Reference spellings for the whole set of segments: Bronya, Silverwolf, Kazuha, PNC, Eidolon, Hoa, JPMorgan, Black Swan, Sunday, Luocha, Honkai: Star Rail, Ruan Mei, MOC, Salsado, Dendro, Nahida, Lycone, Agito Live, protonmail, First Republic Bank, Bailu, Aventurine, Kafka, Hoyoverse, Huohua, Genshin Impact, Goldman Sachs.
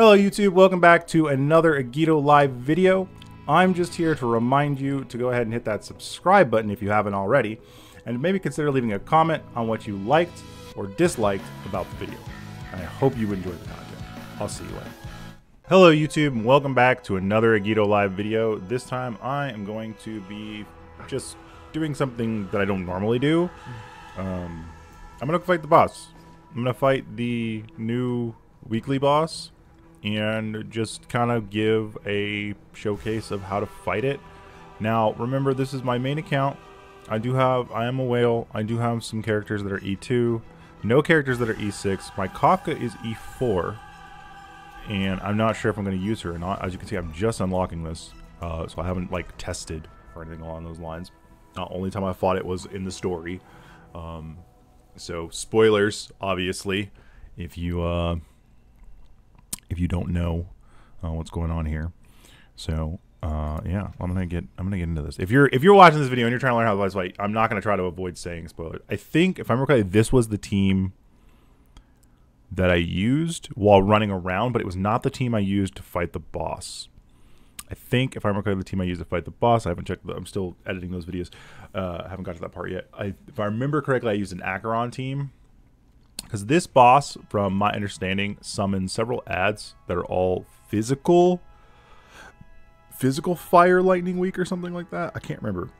Hello YouTube, welcome back to another Agito Live video. I'm just here to remind you to go ahead and hit that subscribe button if you haven't already, and maybe consider leaving a comment on what you liked or disliked about the video. And I hope you enjoyed the content. I'll see you later. Hello YouTube, and welcome back to another Agito Live video. This time I am going to be just doing something that I don't normally do. I'm going to fight the boss. I'm going to fight the new weekly boss and just kind of give a showcase of how to fight it. Now, remember, this is my main account. I am a whale. I do have some characters that are E2. No characters that are E6. My Kafka is E4. And I'm not sure if I'm going to use her or not. As you can see, I'm just unlocking this. So I haven't, like, tested or anything along those lines. The only time I fought it was in the story. So, spoilers, obviously, if you don't know what's going on here. So yeah, I'm gonna get into this. If you're watching this video and you're trying to learn how to fight, I'm not gonna try to avoid saying spoilers. I think if I remember correctly, this was the team that I used while running around, but it was not the team I used to fight the boss. I think if I remember correctly, the team I used to fight the boss. I haven't checked. I'm still editing those videos. I haven't got to that part yet. If I remember correctly, I used an Acheron team. Because this boss, from my understanding, summons several adds that are all physical fire, lightning weak, or something like that. I can't remember.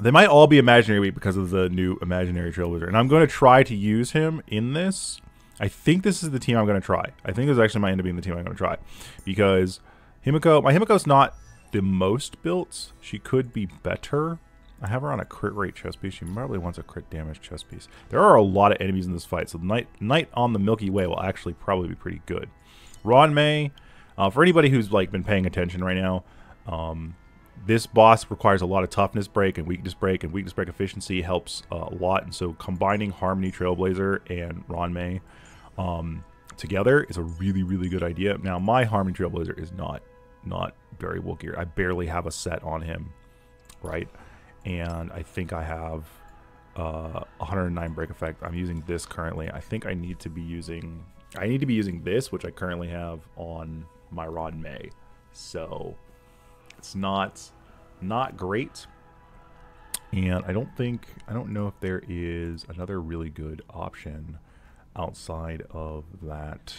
They might all be imaginary weak because of the new imaginary Trailblazer. And I'm going to try to use him in this. I think this is the team I'm going to try. I think this actually might end up being the team I'm going to try. Because Himeko, my Himeko's not the most built. She could be better. I have her on a crit rate chess piece. She probably wants a crit damage chess piece. There are a lot of enemies in this fight, so the Knight on the Milky Way will actually probably be pretty good. Ruan Mei, for anybody who's like been paying attention right now, this boss requires a lot of toughness break and weakness break, and weakness break efficiency helps a lot. And so combining Harmony Trailblazer and Ruan Mei together is a really, really good idea. Now my Harmony Trailblazer is not very well geared. I barely have a set on him, right? And I think I have 109 break effect. I'm using this currently. I think I need to be using this, which I currently have on my Ruan Mei. So it's not great. And I don't know if there is another really good option outside of that.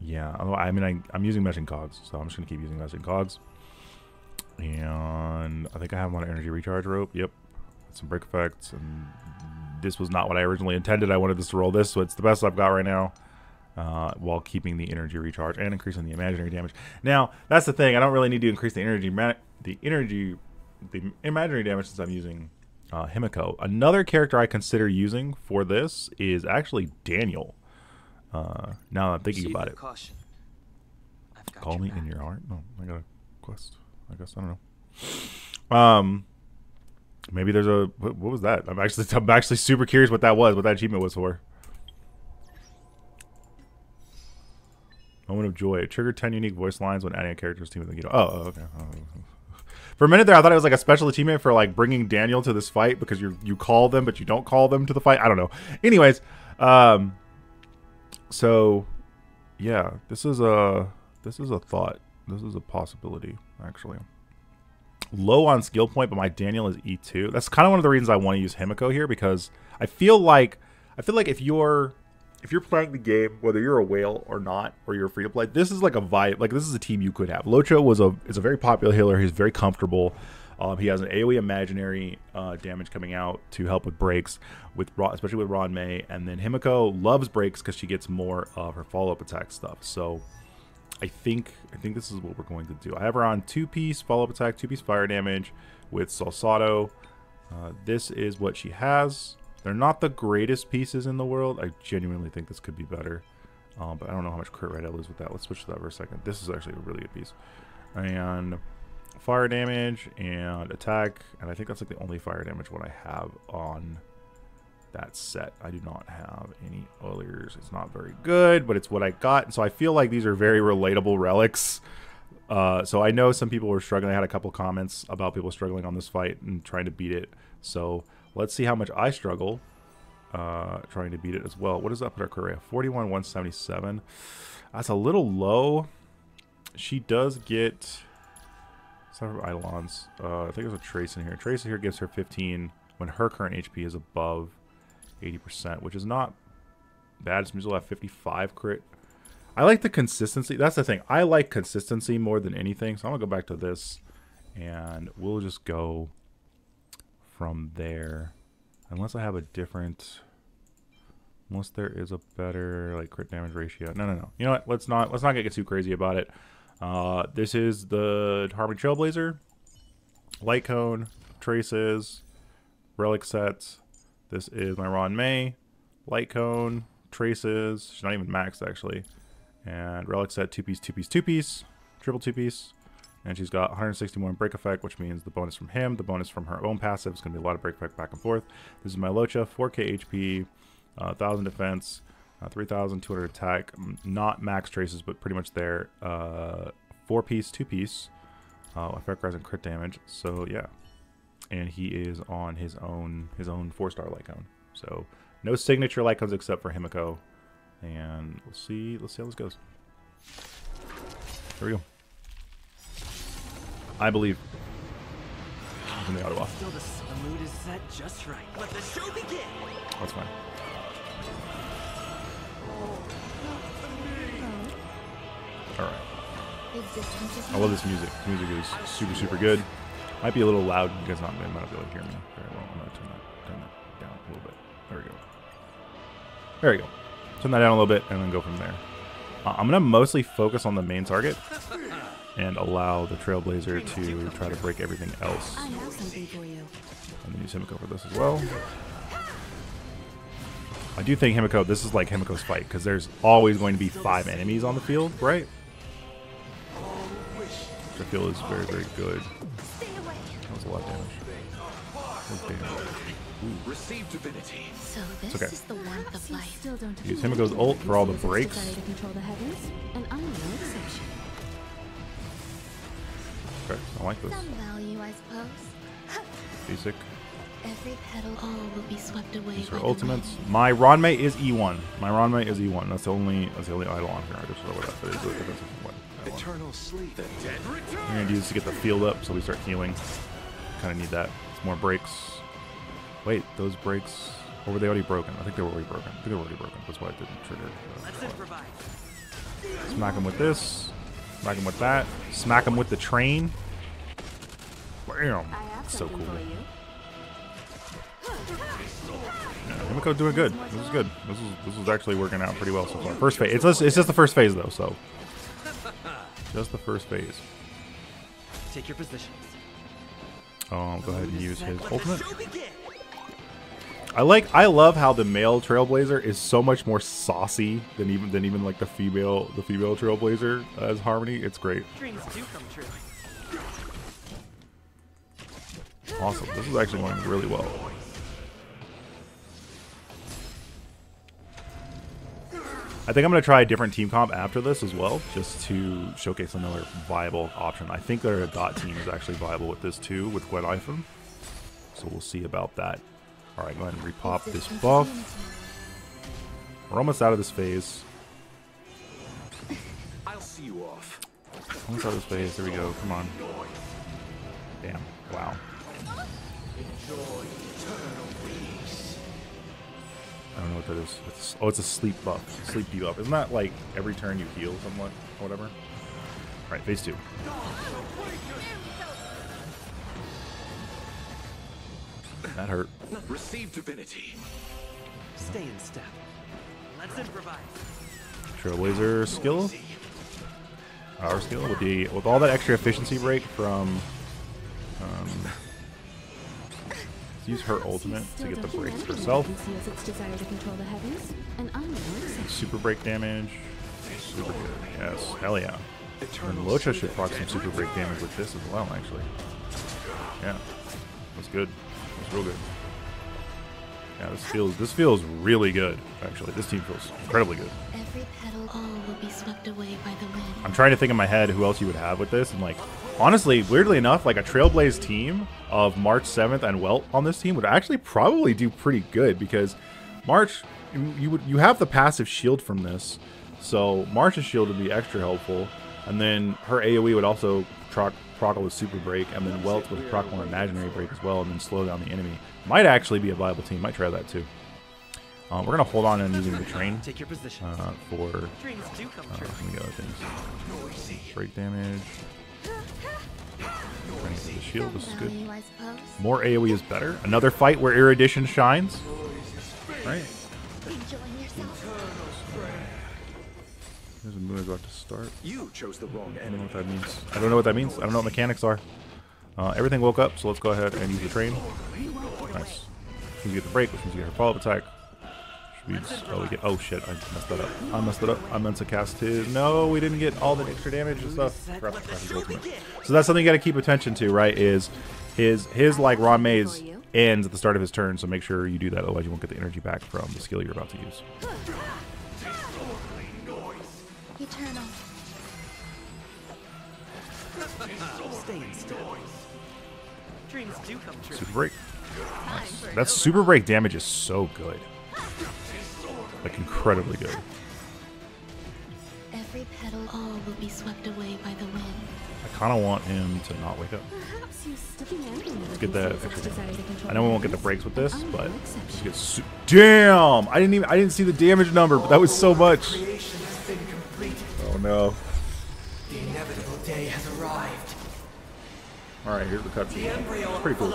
Yeah, I mean I'm using meshing cogs, so I'm just gonna keep using meshing cogs. And I think I have one energy recharge rope. Yep, some brick effects. And this was not what I originally intended. I wanted this to roll this, so it's the best I've got right now. While keeping the energy recharge and increasing the imaginary damage. Now that's the thing. I don't really need to increase the imaginary damage since I'm using Himeko. Another character I consider using for this is actually Daniel. Now that I'm thinking about it. Call me in your heart. No, I got a quest. I guess I don't know. Maybe there's a what was that? I'm actually super curious what that was, what that achievement was for. Moment of joy. Trigger 10 unique voice lines when adding a character's team with the Agito. Oh, okay. Oh. For a minute there, I thought it was like a special achievement for like bringing Daniel to this fight because you call them, but you don't call them to the fight. I don't know. Anyways, so yeah, this is a thought. This is a possibility, actually. Low on skill point, but my Daniel is E2. That's kind of one of the reasons I want to use Himeko here, because I feel like if you're playing the game, whether you're a whale or not, or you're free to play, this is like a vibe. Like this is a team you could have. Luocha is a very popular healer. He's very comfortable. He has an AoE imaginary damage coming out to help with breaks, especially with Ruan Mei. And then Himeko loves breaks because she gets more of her follow-up attack stuff. So I think this is what we're going to do. I have her on 2-piece follow-up attack, 2-piece fire damage with Salsado. This is what she has. They're not the greatest pieces in the world. I genuinely think this could be better. But I don't know how much crit rate I lose with that. Let's switch to that for a second. This is actually a really good piece. And fire damage and attack. And I think that's like the only fire damage one I have on that set. I do not have any others. It's not very good, but it's what I got. So I feel like these are very relatable relics. So I know some people were struggling. I had a couple comments about people struggling on this fight and trying to beat it. So let's see how much I struggle. trying to beat it as well. What does that put our career? 41,177. That's a little low. She does get some Eidolons. I think there's a Trace in here. Trace in here gives her 15 when her current HP is above 80%, which is not bad. It's usually at 55 crit. I like the consistency. That's the thing. I like consistency more than anything. So I'm going to go back to this, and we'll just go from there. Unless I have a different... Unless there is a better like crit damage ratio. No, no, no. You know what? Let's not get too crazy about it. This is the Harmony Trailblazer, Light Cone, Traces, Relic Sets. This is my Ruan Mei, Light Cone, Traces. She's not even maxed actually. And Relic Set, two piece, triple two piece. And she's got 161 break effect, which means the bonus from him, the bonus from her own passive. It's going to be a lot of break effect back and forth. This is my Luocha, 4k HP, 1,000 defense, 3,200 attack. Not max traces, but pretty much there. 4-piece, 2-piece. Effect rise and crit damage. So, yeah. And he is on his own 4-star Lycone. So, no signature Lycones except for Himeko. And let's see how this goes. Here we go. I believe. In the auto off. Still the mood is set just right. Let the show begin. That's fine. Alright. I love this music. The music is super, super good. Might be a little loud. You guys might not be able to hear me very well. I'm going to turn that down a little bit. There we go. There we go. Turn that down a little bit and then go from there. I'm going to mostly focus on the main target and allow the Trailblazer to try to break everything else. I have something for you. I'm going to use Himeko for this as well. I do think Himeko, this is like Himeko's fight, because there's always going to be 5 enemies on the field, right? Which I feel is very, very good. That was a lot of damage. It's okay. Use Himeko's ult for all the breaks. Okay, I like this. Basic. Every petal, all will be swept away. These are ultimates. My Ruan Mei is E1. My Ruan Mei is E1. That's the only Eidolon here. I just don't know what that is. Eternal sleep. We're gonna do this to get the field up so we start healing. Kinda need that. It's more breaks. Wait, those breaks, or were they already broken? I think they were already broken. That's why it didn't trigger. Smack him with this. Smack him with that. Smack him with the train. Bam! That's so cool. Himeko doing good. This is good. This is actually working out pretty well so far. First phase. It's just the first phase though, so just the first phase. Take your positions. Go ahead and use his ultimate. I love how the male Trailblazer is so much more saucy than even like the female Trailblazer as Harmony. It's great. Dreams do come true. Awesome. This is actually going really well. I think I'm going to try a different team comp after this as well, just to showcase another viable option. I think their dot team is actually viable with this too, with Guinaifen. So we'll see about that. Alright, go ahead and repop this buff. We're almost out of this phase. Almost out of this phase. There we go. Come on. Damn. Wow. I don't know what that is. It's a sleep buff. Sleep debuff. Isn't that like every turn you heal somewhat or whatever? Alright, phase 2. That hurt. Receive divinity. Stay in step. Let's improvise. Trailblazer skill. Our skill would be with all that extra efficiency break from use her ultimate to get the breaks herself. Super break damage. Super good. Yes. Hell yeah. And Luocha should proc some super break damage with this as well, actually. Yeah. That's good. That's real good. Yeah, this feels really good, actually. This team feels incredibly good. Every petal, all will be swept away by the wind. I'm trying to think in my head who else you would have with this, and like honestly, weirdly enough, like a Trailblaze team of March 7th and Welt on this team would actually probably do pretty good because March, you have the passive shield from this, so March's shield would be extra helpful, and then her AoE would also proc with super break, and then Welt would proc on imaginary break as well, and then slow down the enemy. Might actually be a viable team. Might try that too. We're gonna hold on and using the train for some of the other things. Break damage. The shield, this is good. More AoE is better. Another fight where Erudition shines. Right. There's a move about to start. You chose the wrong enemy. I don't know what that means. I don't know what that means. I don't know what mechanics are. Everything woke up, so let's go ahead and use the train. Nice. We get the break, which means we get her follow-up attack. Oh, we get, oh shit, I messed that up. I messed it up. I meant to cast his. No, we didn't get all the extra damage and stuff. So that's something you gotta keep attention to, right? Is his like Ruan Mei's ends at the start of his turn, so make sure you do that, otherwise you won't get the energy back from the skill you're about to use. Super break. Nice. That super break damage is so good. Like incredibly good. Every petal, all will be swept away by the wind. I kind of want him to not wake up. Let's get that extra damage. I know we won't get the breaks with this, but let's get damn! I didn't see the damage number, but that was so much. Oh no! The inevitable day has arrived. All right, here's the cutscene. Pretty cool.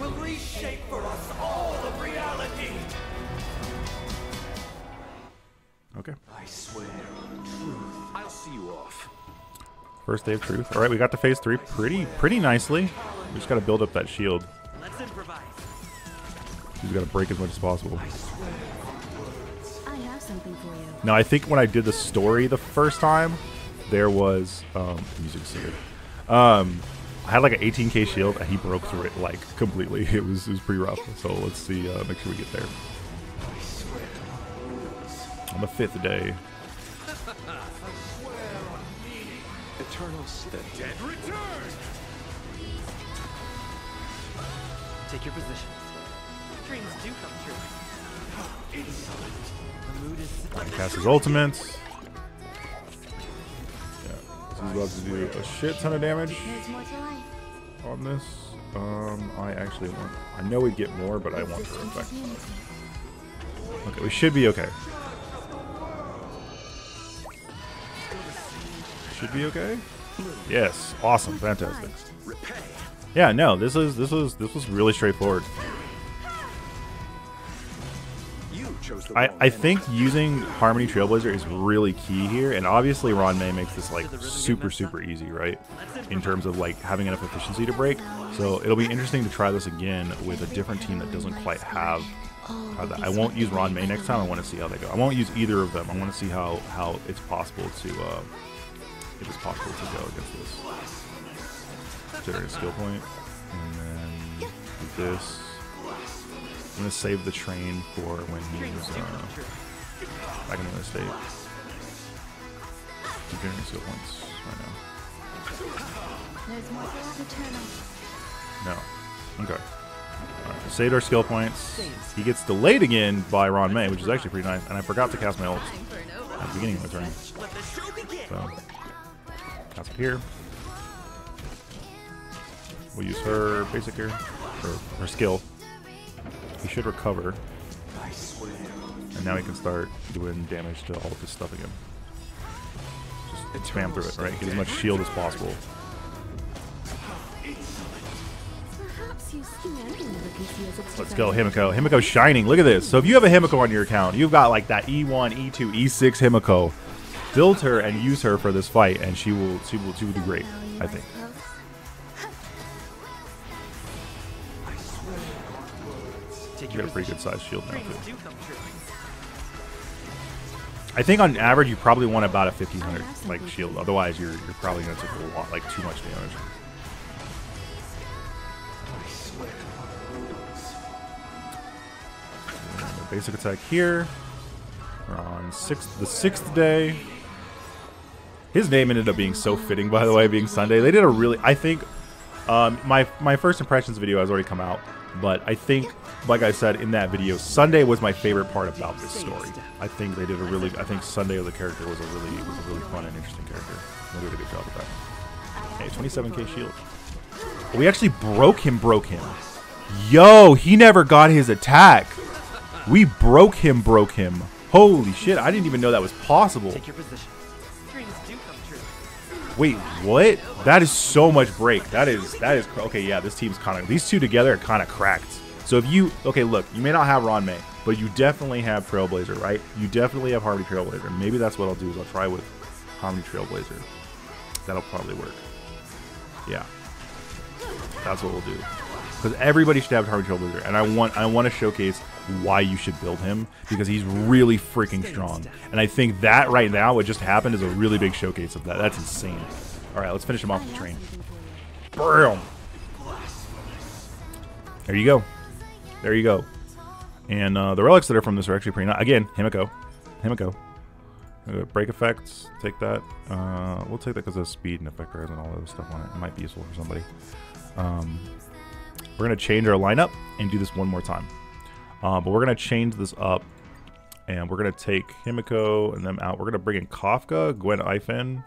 Will reshape for us all of reality. Okay. I swear on truth. I'll see you off. First day of truth. All right, we got to phase 3 pretty nicely. We just got to build up that shield. Let's improvise. She's got to break as much as possible. I swear on words. I have something for you. Now, I think when I did the story the first time, there was music's weird. I had like an 18k shield, and he broke through it like completely. It was pretty rough. So let's see, make sure we get there. On the 5th day. Eternal the dead return. Take your positions. Dreams do come true. Insolent. The mood is. Cast his ultimate. He's about to do a shit ton of damage on this. I actually want... I know we get more, but I want to run back. Okay, we should be okay. Should be okay? Yes. Awesome. Fantastic. Yeah, no, this was really straightforward. I think using Harmony Trailblazer is really key here, and obviously Ruan Mei makes this like super easy, right? In terms of like having enough efficiency to break. So it'll be interesting to try this again with a different team that doesn't quite have that. I won't use Ruan Mei next time. I want to see how they go. I won't use either of them. I want to see how it's possible to if it's possible to go against this. Generate a skill point, and then this. I'm gonna save the train for when he's back in the state. He's doing this at once right now. No. Okay. Alright, saved our skill points. He gets delayed again by Ruan Mei, which is actually pretty nice, and I forgot to cast my ult at the beginning of my turn. So cast it here. We'll use her basic here. Her skill. He should recover, and now he can start doing damage to all of his stuff again. Just spam through it, right? Get as much shield as possible. Let's go, Himeko. Himeko's shining. Look at this. So if you have a Himeko on your account, you've got like that E1, E2, E6 Himeko. Build her and use her for this fight, and she will do great, I think. You got a pretty good sized shield now too. I think on average you probably want about a 1500 like shield. Otherwise you're probably gonna take a lot, like too much damage. And basic attack here. We're on the sixth day. His name ended up being so fitting, by the way, being Sunday. They did a really, I think my first impressions video has already come out. But I think, like I said in that video, Sunday was my favorite part about this story. I think they did a really, I think Sunday as a character was a really fun and interesting character. They did a good job with that. Hey, 27k shield. We actually broke him. Yo, he never got his attack. We broke him. Holy shit, I didn't even know that was possible. Take your position. Dreams do come true. Wait, what? That is so much break. That is okay. Yeah, this team's kind of, these two together are kind of cracked. So if you, okay, look, you may not have Ruan Mei, but you definitely have Trailblazer, right? You definitely have Harmony Trailblazer. Maybe that's what I'll do, is I'll try with Harmony Trailblazer. That'll probably work. Yeah, that's what we'll do. Because everybody should have Harmony Trailblazer, and I want to showcase why you should build him, because he's really freaking strong. And I think that right now, what just happened is a really big showcase of that. That's insane. All right, let's finish him off the train. Boom. There you go. There you go. And the relics that are from this are actually pretty nice. Again, Himeko. Break effects. Take that. We'll take that because of speed and effect res and all that stuff on it. It might be useful for somebody. We're going to change our lineup and do this one more time. But we're going to change this up, and we're going to take Himeko and them out. We're going to bring in Kafka, Guinaifen,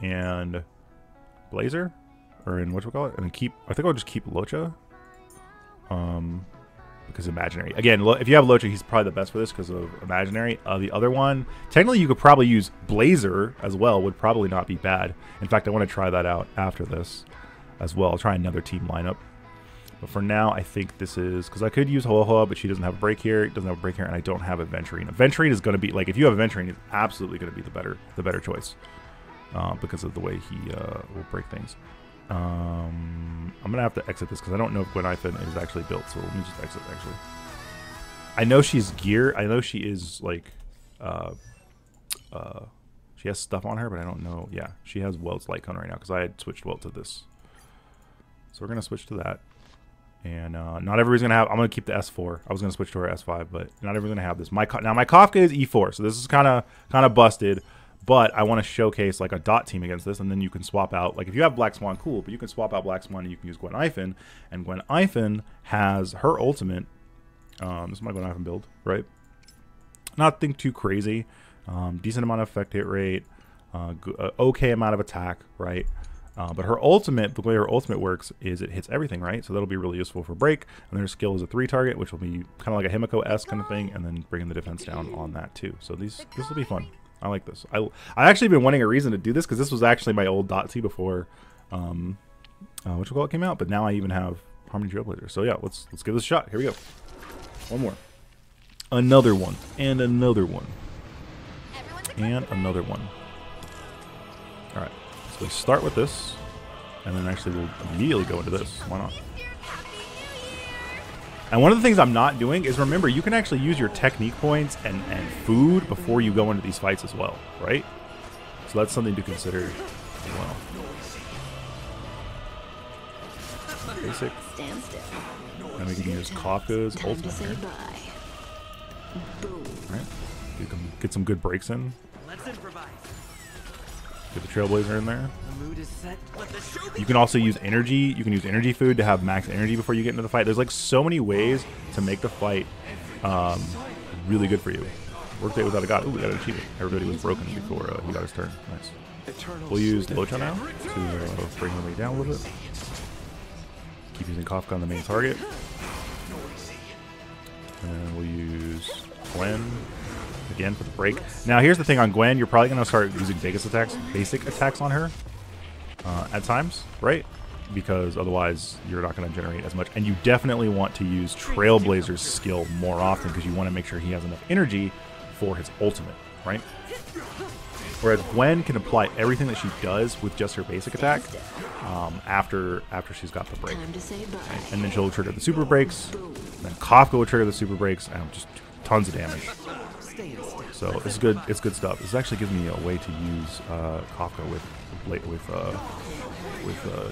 and Blazer, or in whatchamacallit, and keep, I think I'll just keep Luocha, because imaginary. Again, if you have Luocha, he's probably the best for this because of imaginary. The other one, technically you could probably use Blazer as well, would probably not be bad. In fact, I want to try that out after this as well. I'll try another team lineup. But for now, I think this is, because I could use Hoa, but she doesn't have a break here. It doesn't have a break here, and I don't have Aventurine. Aventurine is going to be, like, if you have Aventurine, it's absolutely going to be the better choice because of the way he will break things. I'm going to have to exit this because I don't know if Guinaifen is actually built. So let me just exit, actually. I know she's gear. I know she is, like, she has stuff on her, but I don't know. Yeah, she has Welt's light cone right now because I had switched Welt to this. So we're going to switch to that. And not everybody's going to have... I'm going to keep the S4. I was going to switch to her S5, but not everyone's going to have this. Now, my Kafka is E4, so this is kind of busted. But I want to showcase, like, a dot team against this, and then you can swap out... Like, if you have Black Swan, cool, but you can swap out Black Swan, and you can use Guinaifen. And Guinaifen has her ultimate. This is my Guinaifen build, right? Nothing too crazy. Decent amount of effect hit rate. Okay amount of attack, right? But her ultimate, the way her ultimate works is it hits everything, right? So that'll be really useful for break. And then her skill is a 3-target, which will be kind of like a Himeko-esque kind of thing, and then bringing the defense down on that too. So this will be fun. I like this. I actually been wanting a reason to do this because this was actually my old Dotsie before, whatchamacallit came out. But now I even have Harmony Trailblazer. So yeah, let's give this a shot. Here we go. One more, another one, and another one, and another one. All right. So we start with this, and then actually we'll immediately go into this. Why not? And one of the things I'm not doing is, remember, you can actually use your technique points and food before you go into these fights as well, right? So that's something to consider as well. Basic. And we can use Kafka's ultimate here. Alright. Get some good breaks in. Let's improvise. Get the Trailblazer in there. You can also use energy. You can use energy food to have max energy before you get into the fight. There's like so many ways to make the fight really good for you. Worked it without a god. Ooh, we got an achievement. Everybody was broken before he got his turn. Nice. We'll use Luocha now to bring the way down a little bit. Keep using Kafka on the main target. And we'll use Gwen again for the break. Now here's the thing on Gwen, you're probably gonna start using basic attacks on her at times, right? Because otherwise you're not gonna generate as much, and you definitely want to use Trailblazer's skill more often because you want to make sure he has enough energy for his ultimate, right? Whereas Gwen can apply everything that she does with just her basic attack after she's got the break, right? And then she'll trigger the super breaks, and then Kafka will trigger the super breaks, and just tons of damage. So it's good. It's good stuff. This actually gives me a way to use Kafka with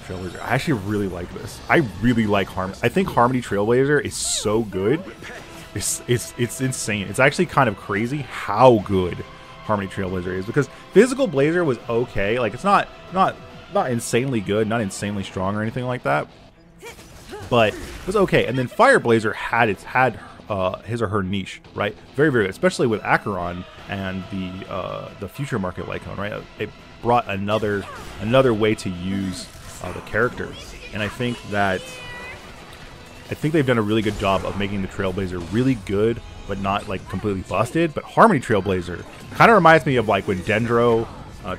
Trailblazer. I actually really like this. I really like Harmony. I think Harmony Trailblazer is so good. It's insane. It's actually kind of crazy how good Harmony Trailblazer is, because Physical Blazer was okay. Like, it's not insanely good, not insanely strong or anything like that. but it was okay. And then Fireblazer had his or her niche, right? Very, very good, especially with Acheron and the future market Lycon, right? It brought another way to use the character, and I think they've done a really good job of making the Trailblazer really good, but not like completely busted. But Harmony Trailblazer kind of reminds me of like when Dendro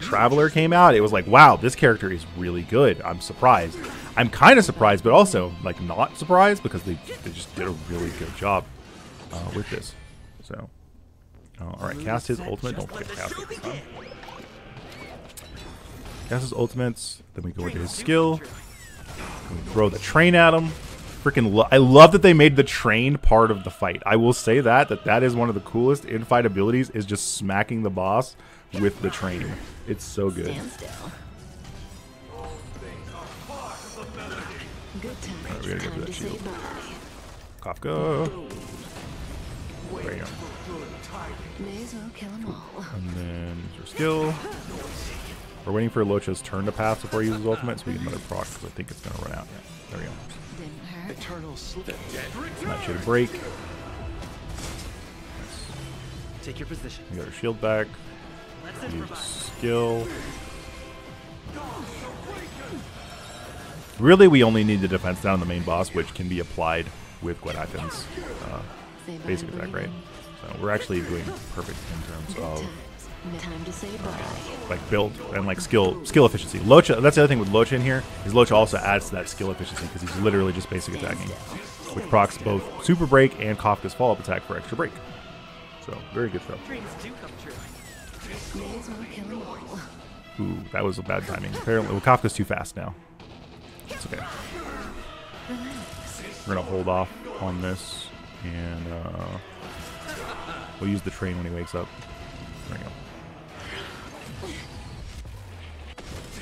Traveler came out. It was like, wow, this character is really good. I'm surprised. I'm kind of surprised, but also like not surprised, because they just did a really good job with this. So, all right, cast his ultimate. Don't forget to cast it. Cast his ultimates. Then we go into his skill. We throw the train at him. I love that they made the train part of the fight. I will say that is one of the coolest in-fight abilities, is just smacking the boss with the train. It's so good. Alright, we gotta get through that shield. Kafka. There you go. And then use your skill. We're waiting for Luocha's turn to pass before he uses his ultimate, so we can let it proc, because I think it's gonna run out. There we go. That should break. Take your position. We got our shield back. Use skill. Really, we only need the defense down on the main boss, which can be applied with Guinaifen's basic attack, right? So we're actually doing perfect in terms of like build and like skill efficiency. Luocha, that's the other thing with Luocha in here, is Luocha also adds to that skill efficiency, because he's literally just basic attacking, which procs both super break and Kafka's follow-up attack for extra break. So very good stuff. Ooh, that was a bad timing. Apparently, well, Kafka's too fast now. It's okay. We're gonna hold off on this, and we'll use the train when he wakes up. There we go.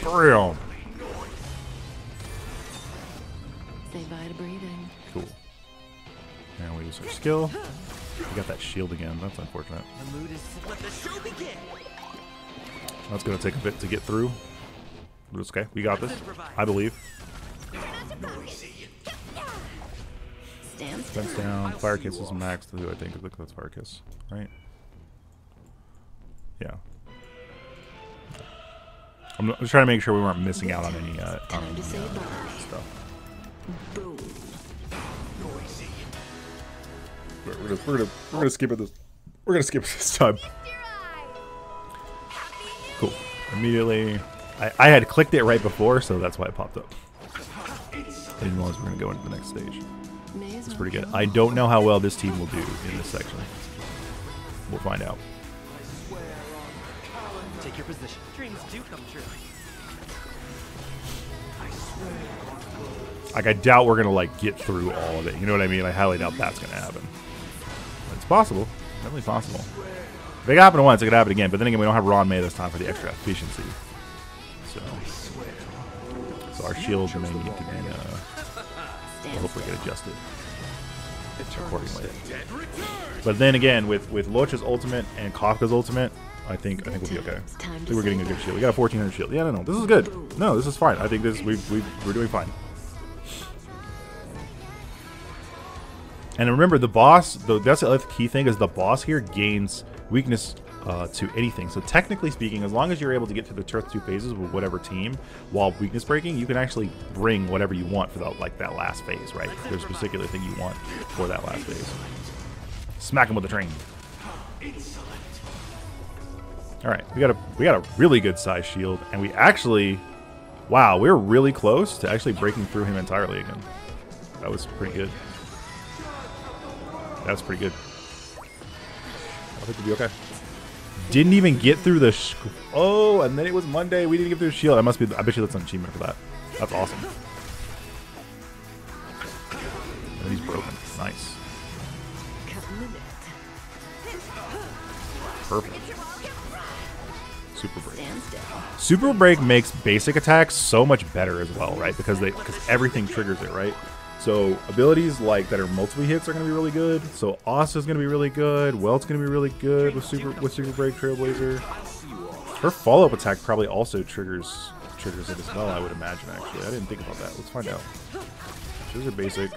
Bam. Say bye to breathing. Cool. Now we use our skill. We got that shield again. That's unfortunate. That's gonna take a bit to get through. But it's okay. We got this. I believe. Defense down. Fire kiss is maxed. I think that's fire kiss, right? Yeah. I'm just trying to make sure we weren't missing out on any stuff. We're gonna skip it this. We're gonna skip it this time. Cool. Immediately, I had clicked it right before, so that's why it popped up. I didn't realize we were gonna go into the next stage. It's pretty good. I don't know how well this team will do in this section. We'll find out. Take your position. Dreams do come true. I swear. Like, I doubt we're gonna like get through all of it. You know what I mean? I highly doubt that's gonna happen. But it's possible. Definitely possible. If it happened once, it could happen again. But then again, we don't have Ruan Mei this time for the extra efficiency. So our shields may need to be we'll hopefully get adjusted accordingly. But then again, with Luocha's ultimate and Kafka's ultimate, I think we'll be okay. I think we're getting a good shield. We got a 1400 shield. Yeah, no, this is good. No, this is fine. I think this we're doing fine. And remember, the boss. Though that's the other key thing, is the boss here gains weakness to anything. So technically speaking, as long as you're able to get through the first two phases with whatever team while weakness breaking, you can actually bring whatever you want for that, like that last phase, right? There's a particular thing you want for that last phase. Smack him with the train. All right, we got a really good size shield, and we actually, wow, we're really close to actually breaking through him entirely again. That was pretty good. That was pretty good. I think we'll be okay. Didn't even get through the. Oh, and then it was Monday. We didn't get through the shield. I bet you that's an achievement for that. That's awesome. And he's broken. Nice. Perfect. Super break. Super break makes basic attacks so much better as well, right? Because everything triggers it, right? So abilities like that are multiple hits are going to be really good. So Asta is going to be really good. Welt's going to be really good with super break Trailblazer. Her follow up attack probably also triggers it as well. I would imagine. Actually, I didn't think about that. Let's find out. Those are basic.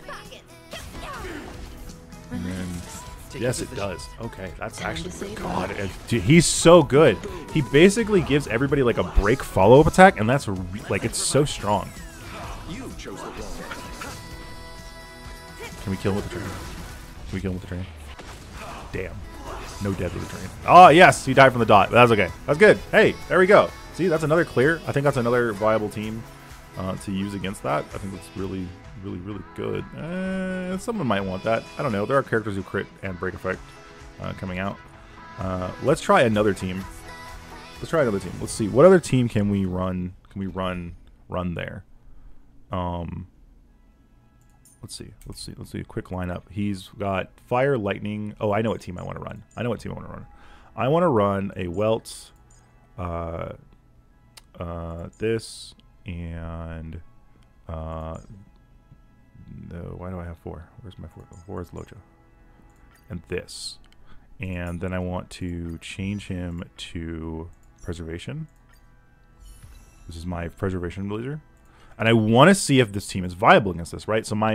And then, yes, it does. Okay, that's actually good. God. Dude, he's so good. He basically gives everybody like a break follow-up attack, and that's like it's so strong. Can we kill him with the train? Can we kill him with the train? Damn. No dead with the train. Oh, yes, he died from the dot. That's okay. That's good. Hey, there we go. See, that's another clear. I think that's another viable team to use against that. I think that's really, really, really good. Someone might want that. I don't know. There are characters who crit and break effect coming out. Let's try another team. Let's see. What other team can we run? Can we run there? Let's see. Quick lineup. He's got fire, lightning. Oh, I know what team I want to run. I want to run a Welt, this, and no, why do I have four? Where's my four? Four is Luocha. And this. And then I want to change him to preservation. This is my preservation blazer. And I want to see if this team is viable against this, right? So my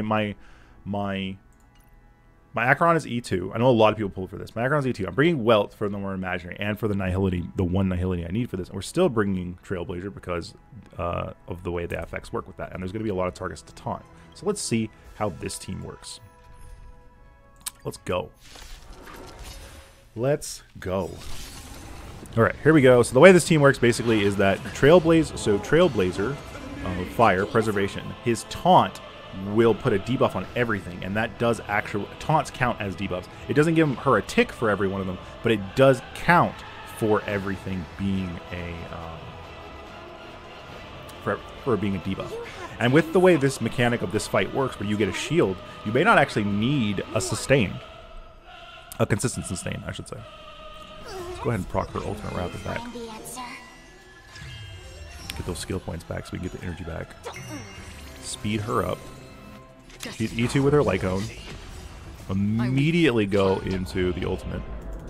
Acheron is E2. I know a lot of people pulled for this. My Acheron is E2. I'm bringing Welt for the more imaginary and for the nihility, the one nihility I need for this. And we're still bringing Trailblazer because of the way the FX work with that. And there's going to be a lot of targets to taunt. So let's see how this team works. Let's go. All right, here we go. So the way this team works basically is that Trailblazer... fire, preservation. His taunt will put a debuff on everything, and that does actually... Taunts count as debuffs. It doesn't give her a tick for every one of them, but it does count for everything being a... for being a debuff. And with the way this mechanic of this fight works, where you get a shield, you may not actually need a sustain. A consistent sustain, I should say. Let's go ahead and proc her ultimate rapid back. Get those skill points back so we can get the energy back. Speed her up. She's E2 with her Lycone. Immediately go into the ultimate.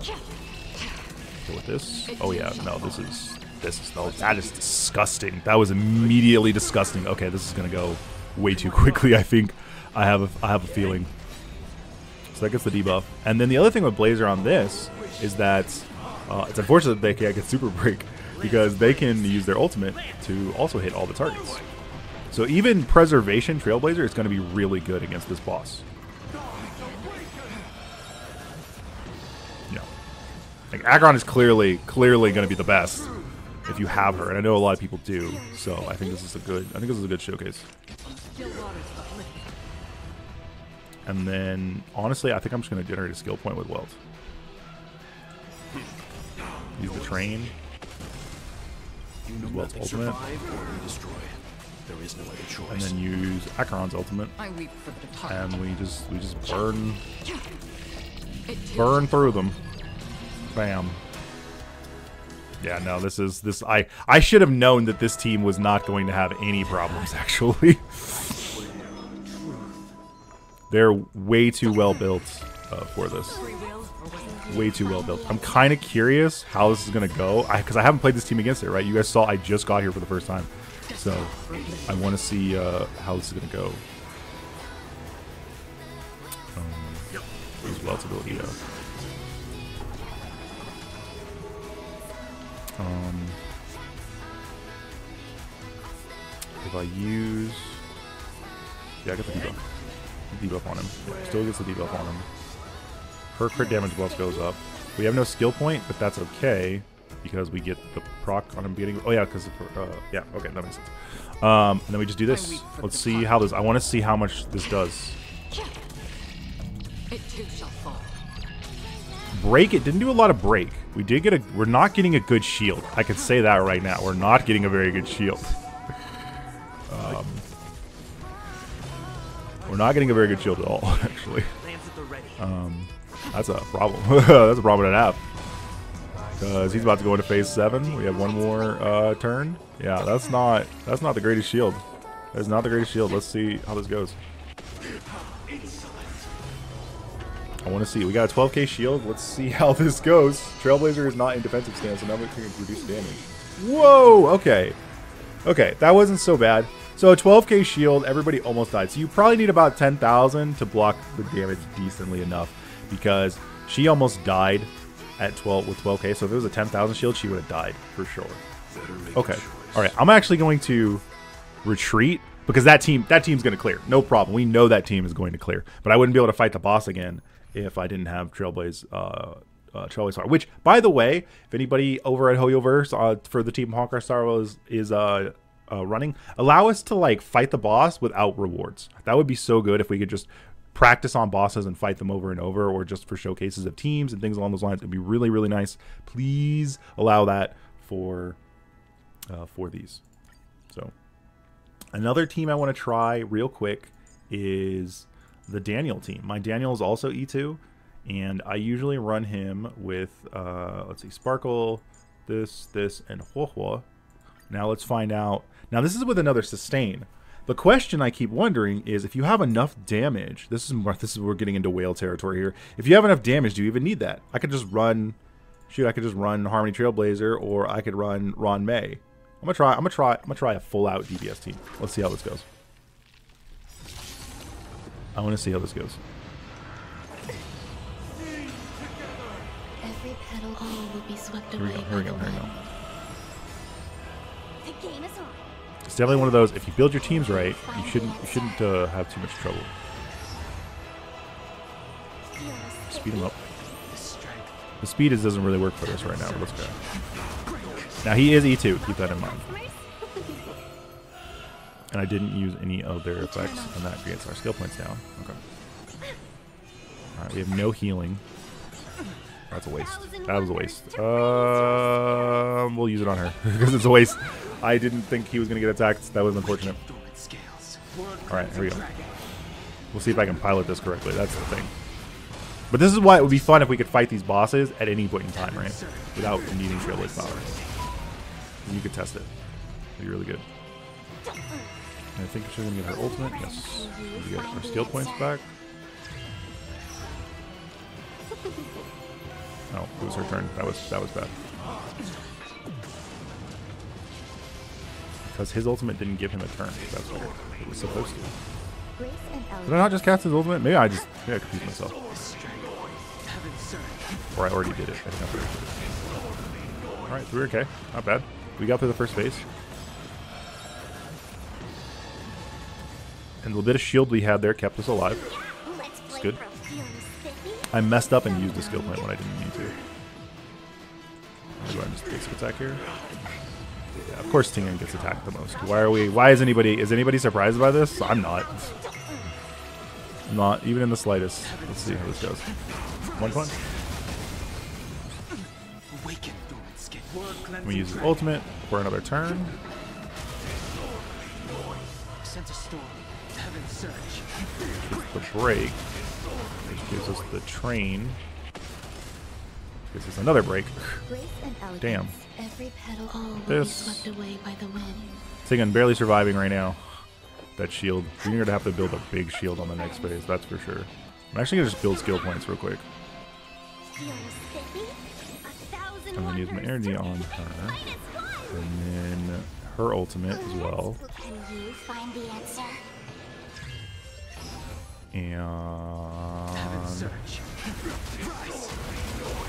Go with this. Oh yeah, no, this is no, that is disgusting. That was immediately disgusting. Okay, this is gonna go way too quickly, I think. I have a feeling. So that gets the debuff. And then the other thing with Blazer on this is that it's unfortunate that they can't get super break, because they can use their ultimate to also hit all the targets. So even Preservation Trailblazer is going to be really good against this boss. You know, like Acheron is clearly going to be the best if you have her, and I know a lot of people do. So I think this is a good, showcase. And then honestly, I think I'm just going to generate a skill point with Welt. Use the train. Welt's ultimate, and then use Acheron's ultimate, and we just burn through them. Bam. Yeah, no, this. I should have known that this team was not going to have any problems. Actually, they're way too well built for this. Way too well built. I'm kind of curious how this is going to go, because I haven't played this team against it, right? You guys saw I just got here for the first time. So I want to see how this is going to go. Use Welt's ability, though. If I use... Yeah, I got the debuff. The debuff on him. Still gets the debuff on him. Her crit damage buff goes up. We have no skill point, but that's okay because we get the proc on him getting... Oh yeah, because yeah, okay, that makes sense. And then we just do this. Let's see how this... I want to see how much this does. Break, it didn't do a lot of break. We did get a... We're not getting a good shield. I could say that right now. We're not getting a very good shield. We're not getting a very good shield at all, actually. That's a problem. That's a problem to have. Because he's about to go into phase 7. We have one more turn. Yeah, that's not the greatest shield. That's not the greatest shield. Let's see how this goes. I want to see. We got a 12k shield. Let's see how this goes. Trailblazer is not in defensive stance, so now we can reduce damage. Whoa! Okay. Okay, that wasn't so bad. So 12k shield, everybody almost died. So you probably need about 10,000 to block the damage decently enough, because she almost died at 12 with 12k. So if it was a 10,000 shield, she would have died for sure. Okay. All right. I'm actually going to retreat, because that team's going to clear. No problem. We know that team is going to clear. But I wouldn't be able to fight the boss again if I didn't have Trailblaze Star. Which, by the way, if anybody over at Hoyoverse for the team Honkai Star Wars is running, allow us to like fight the boss without rewards. That would be so good if we could just practice on bosses and fight them over and over, or just for showcases of teams and things along those lines. It'd be really, really nice. Please allow that for these. So another team I want to try real quick is the Daniel team. My Daniel is also E2, and I usually run him with let's see, Sparkle, this, and Huohua. Now let's find out. Now this is with another sustain. The question I keep wondering is, if you have enough damage, this is we're getting into whale territory here. If you have enough damage, do you even need that? I could just run, shoot, I could just run Harmony Trailblazer, or I could run Ruan Mei. I'm gonna try a full out DPS team. Let's see how this goes. I want to see how this goes. Every petal all will be swept away. Here we go. It's definitely one of those, if you build your teams right, you shouldn't have too much trouble. Speed him up. The speed doesn't really work for us right now, but let's go. Now he is E2, keep that in mind. And I didn't use any of their effects, and that gets our skill points down. Okay. Alright, we have no healing. That's a waste. That was a waste. We'll use it on her, because it's a waste. I didn't think he was going to get attacked. That was unfortunate. Alright, here we go. We'll see if I can pilot this correctly. That's the thing. But this is why it would be fun if we could fight these bosses at any point in time, right? Without needing Trailblaze power. You could test it. It'd be really good. And I think she's going to get her ultimate. Yes. We get our skill points back. Oh, it was her turn. That was bad. Because his ultimate didn't give him a turn. That's what it was supposed to. Did I not just cast his ultimate? Maybe I confused myself. Or I already did it. Alright, 3K. Not bad. We got through the first phase. And the bit of shield we had there kept us alive. It's good. I messed up and used the skill point when I didn't need to. Do I just basic attack here? Yeah, of course Tingan gets attacked the most. Why is anybody surprised by this? I'm not. Not even in the slightest. Let's see how this goes. 1 point. We use the ultimate for another turn. The break, which gives us the train. Gives us another break. Damn. This Tingan barely surviving right now. That shield. You're gonna have to build a big shield on the next phase, that's for sure. I'm actually gonna just build skill points real quick. I'm gonna use my energy on her, and then her ultimate as well. And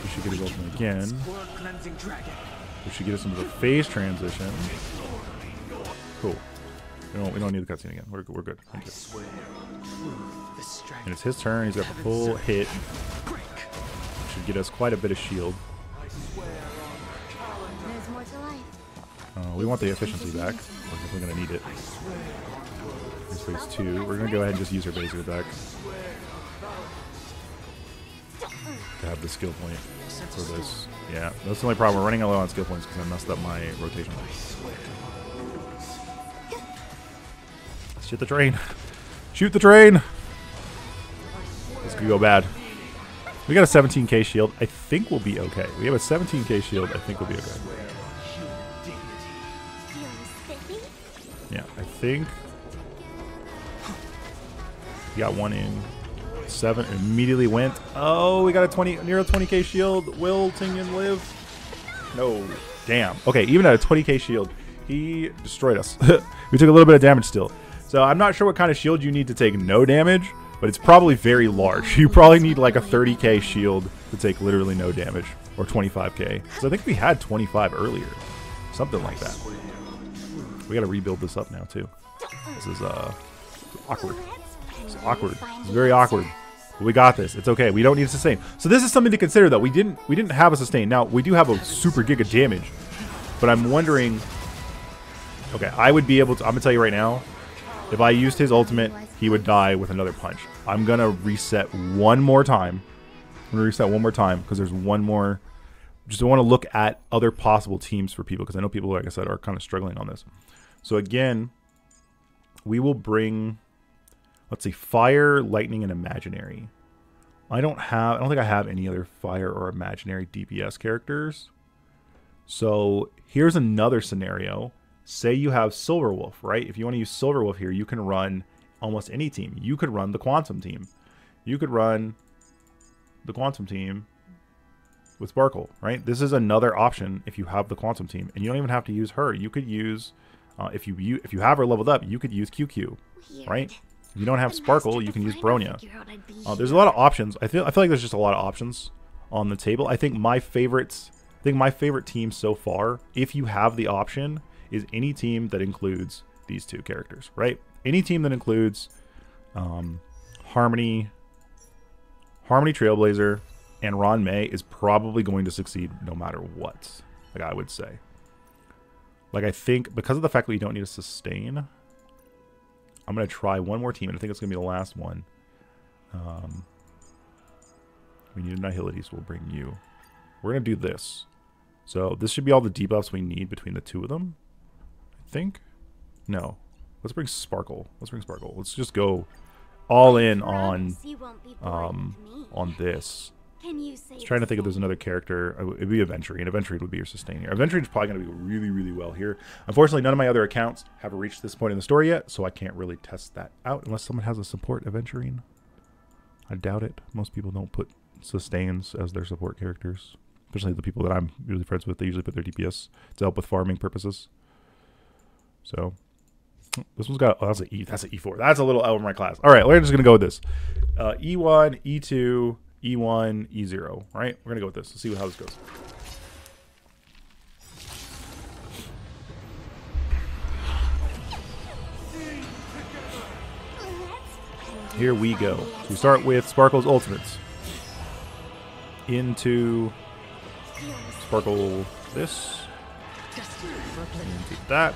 we should get his ultimate again. We should get us into the phase transition. Cool. We don't need the cutscene again. We're good. Thank you. And it's his turn. He's got the full hit. Should get us quite a bit of shield. We want the efficiency back. We're definitely going to need it. This phase 2. We're going to go ahead and just use her basic attack. To have the skill point for this. Yeah, that's the only problem. We're running low on skill points because I messed up my rotation. Let's shoot the train. Shoot the train! This could go bad. We got a 17k shield. I think we'll be okay. We have a 17k shield. I think we'll be okay. Yeah, I think we got one in. 7 immediately went. Oh, we got a 20, near a 20k shield. Will Tingan live? No. Damn. Okay, even at a 20k shield, He destroyed us. We took a little bit of damage still. So I'm not sure what kind of shield you need to take no damage, but it's probably very large. You probably need like a 30k shield to take literally no damage, or 25k. So I think we had 25 earlier, something like that. We gotta rebuild this up now too. This is awkward. It's awkward. It's very awkward. But we got this. It's okay. We don't need a sustain. So this is something to consider though. We didn't have a sustain. Now we do have a super giga damage, but I'm wondering. Okay, I would be able to. I'm gonna tell you right now. If I used his ultimate, he would die with another punch. I'm going to reset one more time. I'm going to reset one more time because there's one more. Just want to look at other possible teams for people because I know people, like I said, are kind of struggling on this. So again, we will bring, let's see, fire, lightning, and imaginary. I don't think I have any other fire or imaginary DPS characters. So here's another scenario. Say you have Silverwolf, right? If you want to use Silverwolf here, you can run almost any team. You could run the Quantum team. You could run the Quantum team with Sparkle, right? This is another option if you have the Quantum team. And you don't even have to use her. You could use, if you have her leveled up, you could use QQ, right? If you don't have Sparkle, you can use Bronya. There's a lot of options. I feel like there's just a lot of options on the table. I think my favorite team so far, if you have the option, is any team that includes these two characters, right? Any team that includes Harmony Trailblazer, and Ruan Mei is probably going to succeed no matter what, like I would say. Like I think, because of the fact that you don't need a sustain, I'm going to try one more team, and I think it's going to be the last one. We need Nihilities, we'll bring you. We're going to do this. So this should be all the debuffs we need between the two of them. Think? No. Let's bring Sparkle. Let's just go all in on this. I was trying to think if there's another character. It would be Aventurine. Aventurine would be your sustainer. Aventurine's probably going to do really, really well here. Unfortunately, none of my other accounts have reached this point in the story yet, so I can't really test that out unless someone has a support Aventurine. I doubt it. Most people don't put sustains as their support characters. Especially the people that I'm usually friends with. They usually put their DPS to help with farming purposes. So this one's got, oh, that's an E. That's an E4. That's a little L in my class. All right, we're just gonna go with this. E1, E2, E1, E0. Right, we're gonna go with this. Let's see how this goes. Here we go. So we start with Sparkle's ultimates. Into Sparkle this. Into that.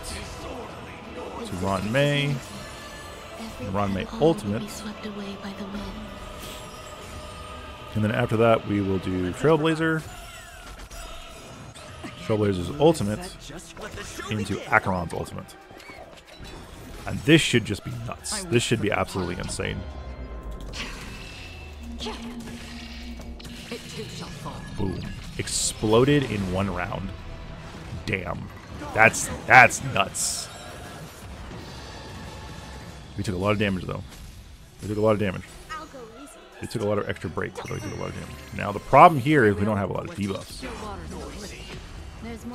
To Ruan Mei. And Ruan Mei ultimate. And then after that we will do Trailblazer. Trailblazer's ultimate into Acheron's ultimate. And this should just be nuts. This should be absolutely insane. Boom. Exploded in one round. Damn. That's nuts. We took a lot of damage, though. We took a lot of damage. We took a lot of extra breaks, but we took a lot of damage. Now, the problem here is we don't have a lot of debuffs.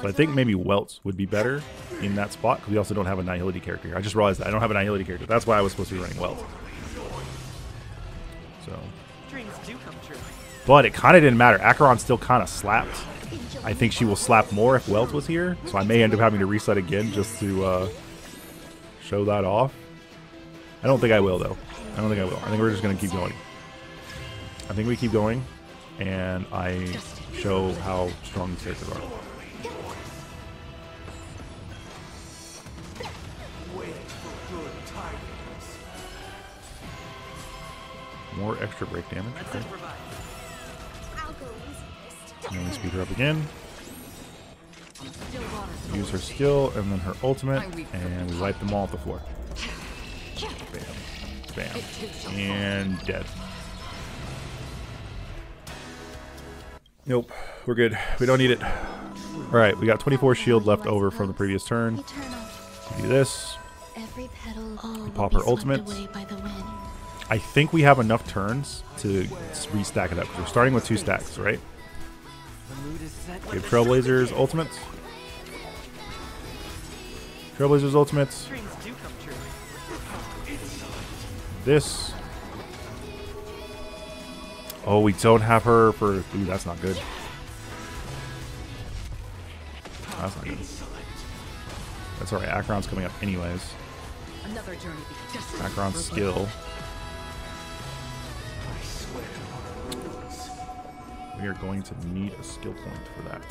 So I think maybe Welt would be better in that spot, because we also don't have a Nihility character here. I just realized that I don't have a Nihility character. That's why I was supposed to be running Welt. So. But it kind of didn't matter. Acheron still kind of slapped. I think she will slap more if Welt was here, so I may end up having to reset again just to show that off. I don't think I will, though. I don't think I will. I think we're just going to keep going. I think we keep going, and I show how strong these characters are. More extra break damage. Okay. And then we speed her up again. Use her skill, and then her ultimate, and we wipe them all off the floor. Bam. Bam. And dead. Nope. We're good. We don't need it. Alright, we got 24 shield left over from the previous turn. We do this. We pop her ultimate. I think we have enough turns to restack it up. We're starting with 2 stacks, right? We have Trailblazer's ultimate. Trailblazer's ultimates. This. Oh, we don't have her for... Ooh, that's not good. That's not good. That's alright. Acheron's coming up anyways. Acheron's skill. We are going to need a skill point for that.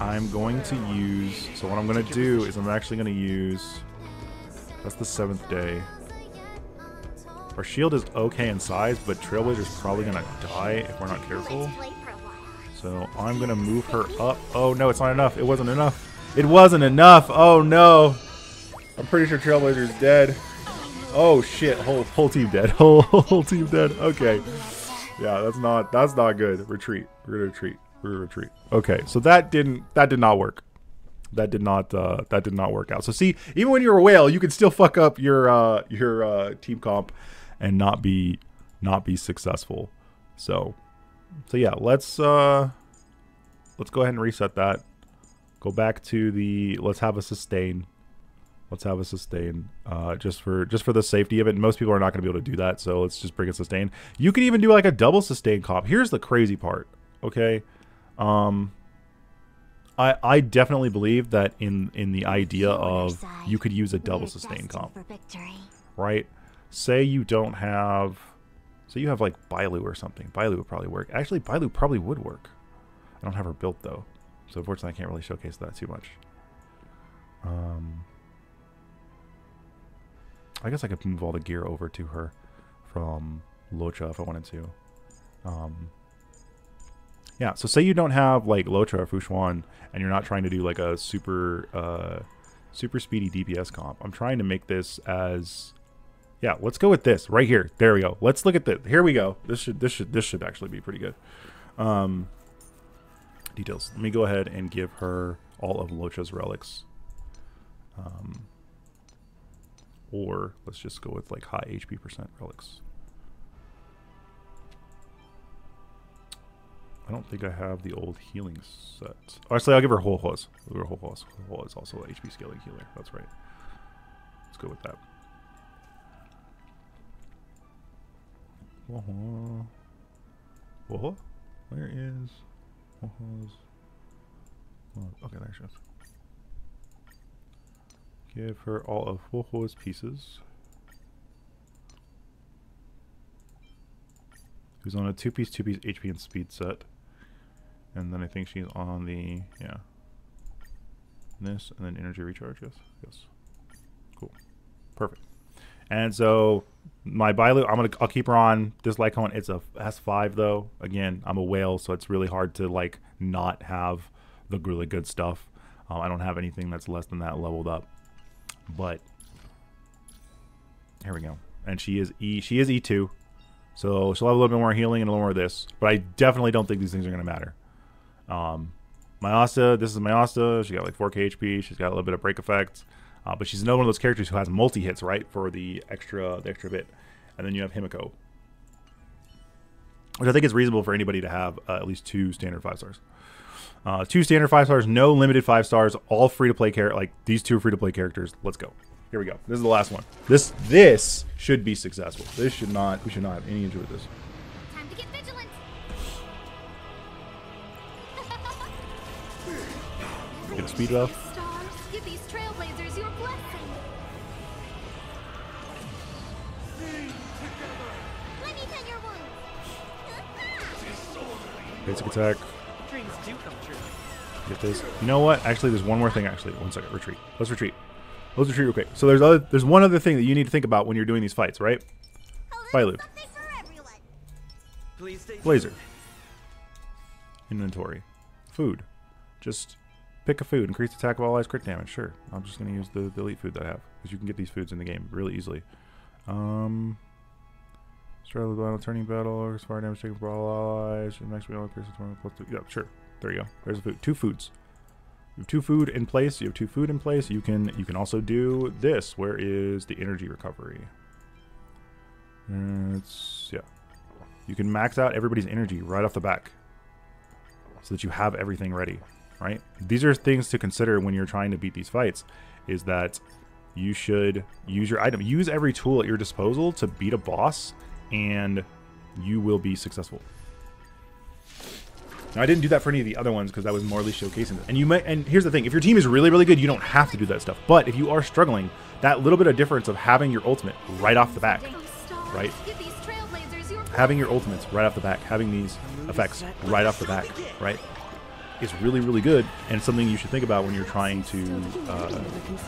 I'm going to use... So what I'm going to do is I'm actually going to use... That's the 7th day. Our shield is okay in size, but Trailblazer's probably going to die if we're not careful. So I'm going to move her up. Oh no, it's not enough. It wasn't enough. It wasn't enough. Oh no. I'm pretty sure Trailblazer's dead. Oh shit. Whole team dead. Whole team dead. Okay. Yeah, that's not good. Retreat. We're going to retreat. We're going to retreat. Okay. So that did not work. That did not work out. So see, even when you're a whale, you can still fuck up your team comp and not be successful. So yeah, let's go ahead and reset that. Go back to the let's have a sustain just for the safety of it. Most people are not going to be able to do that, so let's just bring a sustain. You can even do like a double sustain comp. Here's the crazy part. Okay. I definitely believe that in the idea of you could use a double sustain comp, right? Say you don't have, say you have like Bailu or something. Bailu would probably work. Actually, Bailu probably would work. I don't have her built though, so unfortunately I can't really showcase that too much. I guess I could move all the gear over to her from Luocha if I wanted to. Yeah, so say you don't have like Luocha or Fu Xuan, and you're not trying to do like a super speedy DPS comp. I'm trying to make this as, yeah. Let's go with this right here. There we go. Let's look at this. Here we go. This should actually be pretty good. Details. Let me go ahead and give her all of Luocha's relics. Or let's just go with like high HP percent relics. I don't think I have the old healing set. Oh, actually, I'll give her Whole Horse. I'll give her Whole Horse. Whole Horse is also an HP scaling healer. That's right. Let's go with that. Whoa. Where is Whole Horse? Okay, there she is. Give her all of Whole Horse pieces. Who's on a two-piece HP and speed set, and then I think she's on the this, and then energy recharge. Yes, cool, perfect. And so my Bailu, I'll keep her on this Lycon. It's a S5 though. Again, I'm a whale, so it's really hard to like not have the really good stuff. I don't have anything that's less than that leveled up. But here we go, and she is E2. So she'll have a little bit more healing and a little more of this. But I definitely don't think these things are going to matter. My Asta, this is my Asta. She got like 4k HP. She's got a little bit of break effect. But she's another one of those characters who has multi-hits, right? For the extra bit. And then you have Himeko, which I think is reasonable for anybody to have at least 2 standard 5-stars. 2 standard 5-stars, no limited 5-stars, all free-to-play characters. Like, these 2 are free-to-play characters. Let's go. Here we go. This is the last one. This should be successful. This should not. We should not have any issue with this. Time to get vigilant. Get a speed buff. Give these Trailblazers your blessing. Let me tend your wounds. Basic attack. Dreams do come true. Get this. You know what? Actually, there's one more thing. Actually, one second. Retreat. Let's retreat. Let's retreat real quick. So there's one other thing that you need to think about when you're doing these fights, right? Bailu. Blazer. Inventory. Food. Just pick a food. Increase attack of all allies, crit damage. Sure. I'm just going to use the elite food that I have, because you can get these foods in the game really easily. Struggle with battle, turning battle, fire damage taken for all allies. Max real increase plus 2. Yep, sure. There you go. There's the food. 2 foods. You have 2 food in place. You can also do this. Where is the energy recovery? You can max out everybody's energy right off the back, so that you have everything ready. right? These are things to consider when you're trying to beat these fights, is that you should use your item. Use every tool at your disposal to beat a boss, and you will be successful. Now, I didn't do that for any of the other ones because that was morally showcasing it. And you might, and here's the thing, if your team is really, really good, you don't have to do that stuff. But if you are struggling, that little bit of difference of having your ultimate right off the back, right? Having your ultimates right off the back, having these effects right off the back, right? Is really, really good, and something you should think about when you're trying to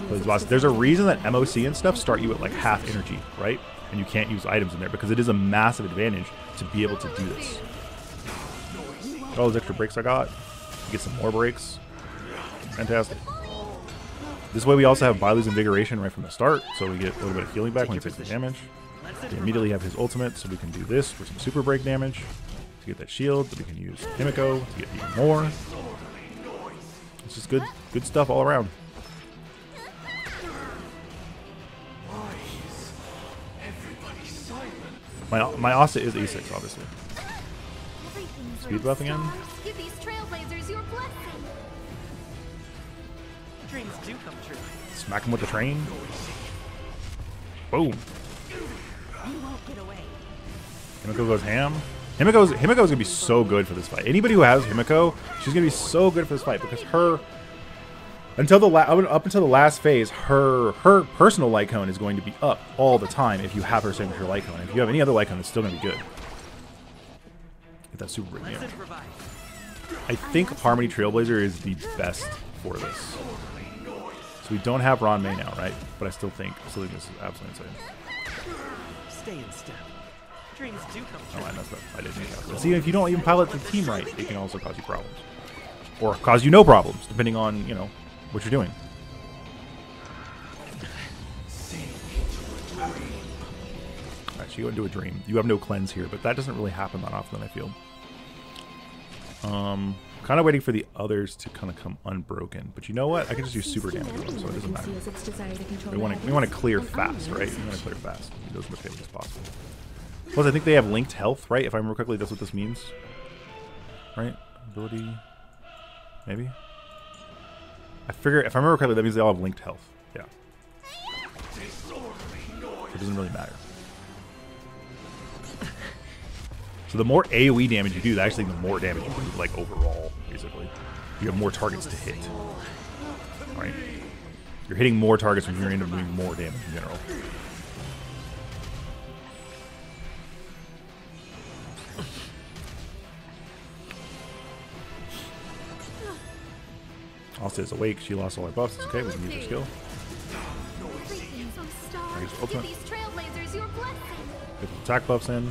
play the boss. There's a reason that MOC and stuff start you at like half energy, right? And you can't use items in there because it is a massive advantage to be able to do this. Got all those extra breaks I got. Get some more breaks. Fantastic. This way we also have Bailu's Invigoration right from the start, so we get a little bit of healing back when he takes the damage. We immediately have his ultimate, so we can do this for some super break damage to get that shield, that we can use Himeko to get even more. It's just good stuff all around. Why is everybody silent? My Asta is A6, obviously. Speed buff again. Give these trailblazers your blessing. Dreams do come true. Smack him with the train. Boom. Himeko goes ham. Himeko is going to be so good for this fight. Anybody who has Himeko, she's going to be so good for this fight because her, up until the last phase, her personal light cone is going to be up all the time if you have her signature light cone. If you have any other light cone, it's still going to be good. Get that super break damage. I think Harmony Trailblazer is the best for this. So we don't have Ruan Mei now, right? But I still think this is absolutely insane. Stay in step. Dreams do come true. Oh, I messed up. I didn't make that. See, if you don't even pilot the team right, it can also cause you problems. Or cause you no problems, depending on, you know, what you're doing. Alright, so you go into a dream. You have no cleanse here, but that doesn't really happen that often, I feel. Kind of waiting for the others to kind of come unbroken, but you know what? I can just use super damage, so it doesn't matter. We want to clear fast, right? We want to clear fast. We do as much damage as possible. Plus, I think they have linked health, right? If I remember correctly, that's what this means, right? Ability, maybe. I figure if I remember correctly, that means they all have linked health. Yeah. It doesn't really matter. So the more AoE damage you do, actually the more damage you do, like overall, basically. You have more targets to hit. Alright. You're hitting more targets when you're end up doing more damage in general. Asta is awake, she lost all her buffs, it's okay, we can use her skill. Here's ultimate. Get the attack buffs in.